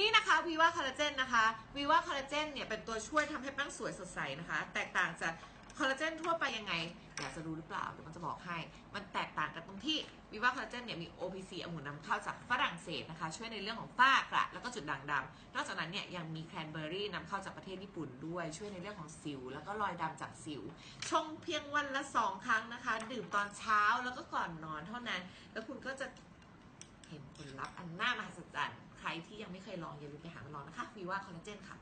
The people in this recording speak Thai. นี่นะคะ WIWA Collagen นะคะ WIWA Collagen เนี่ยเป็นตัวช่วยทำให้แป้งสวยสดใสนะคะแตกต่างจากคอลลาเจนทั่วไปยังไงอยากจะรู้หรือเปล่าเดี๋ยวมันจะบอกให้มันแตกต่างกันตรงที่WIWA Collagen เนี่ยมี OPC องุ่นนำเข้าจากฝรั่งเศสนะคะช่วยในเรื่องของฝ้ากระแล้วก็จุดด่างดำนอกจากนั้นเนี่ยยังมีแครนเบอร์รี่นำเข้าจากประเทศญี่ปุ่นด้วยช่วยในเรื่องของสิวแล้วก็รอยดำจากสิวชงเพียงวันละ2ครั้งนะคะดื่มตอนเช้าแล้วก็ก่อนนอนเท่านั้นแล้วคุณก็จะเห็นผลลัพธ์อันน่ามหัศจรรย์ใครที่ยังไม่เคยลองอย่าลืมไปหามาลองนะคะWIWA Collagen ค่ะ